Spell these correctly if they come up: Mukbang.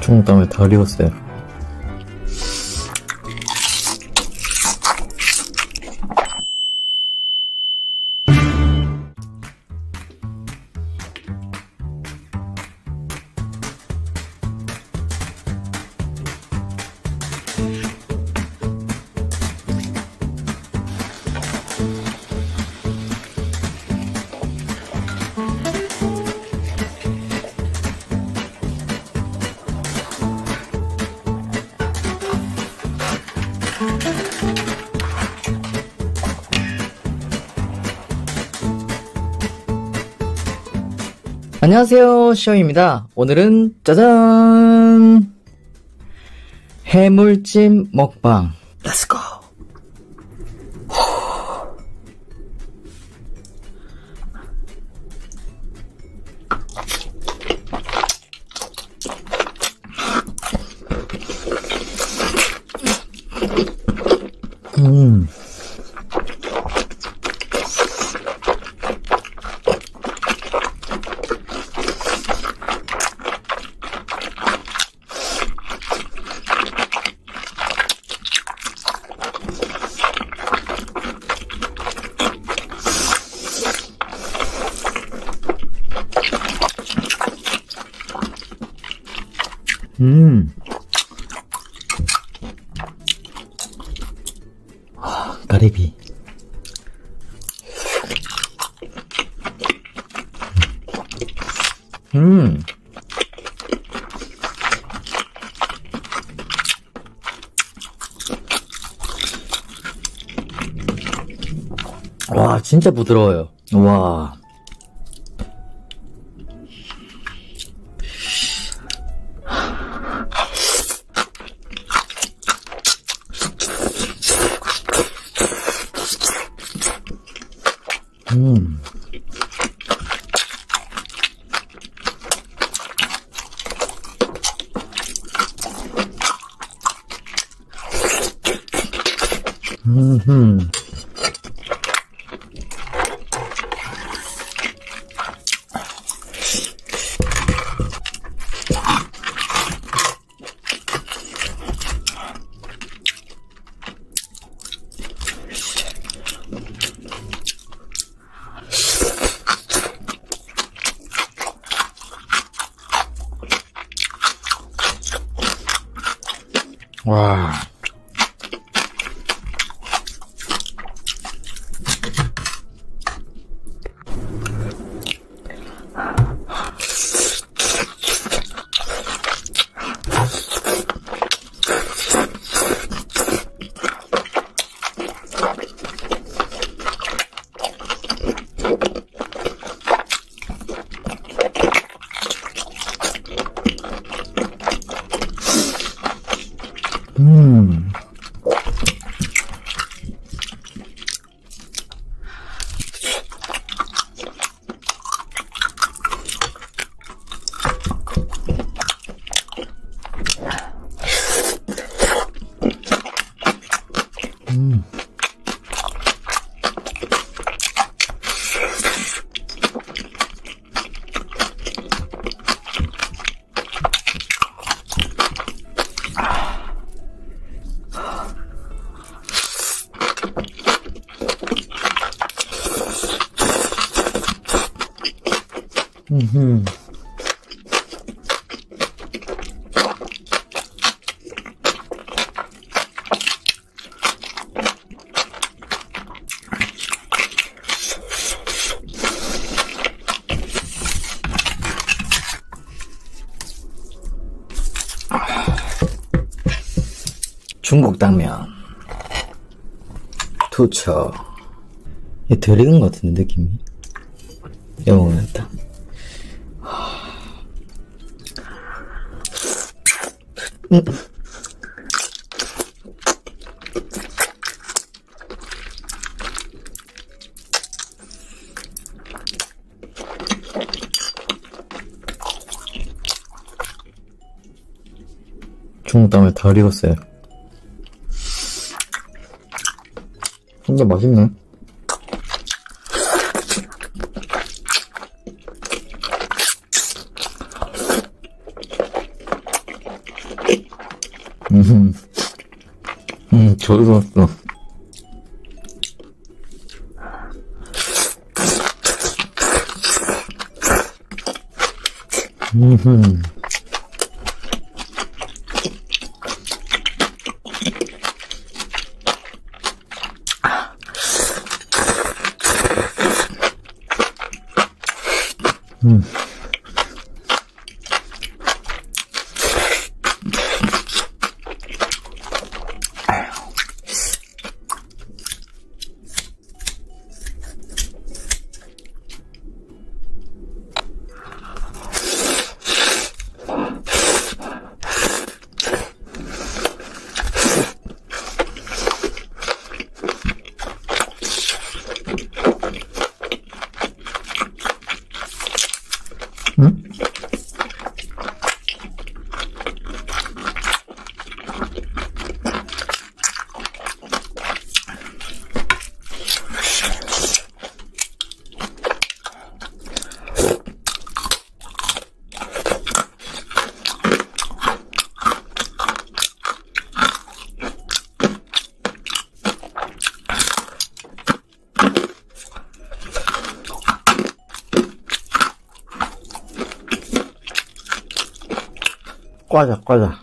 총땀에 다 익었어요. 안녕하세요, 시험입니다. 오늘은 짜잔! 해물찜 먹방. Let's go! 가래비. 와, 진짜 부드러워요. 와. 와. 중국 당면 투척. 이게 덜 익은 것 같은데 느낌이. 이거 먹으면 딱. 중탕을 다 익었어요. 근데 맛있네. 저리로 왔어. 과자.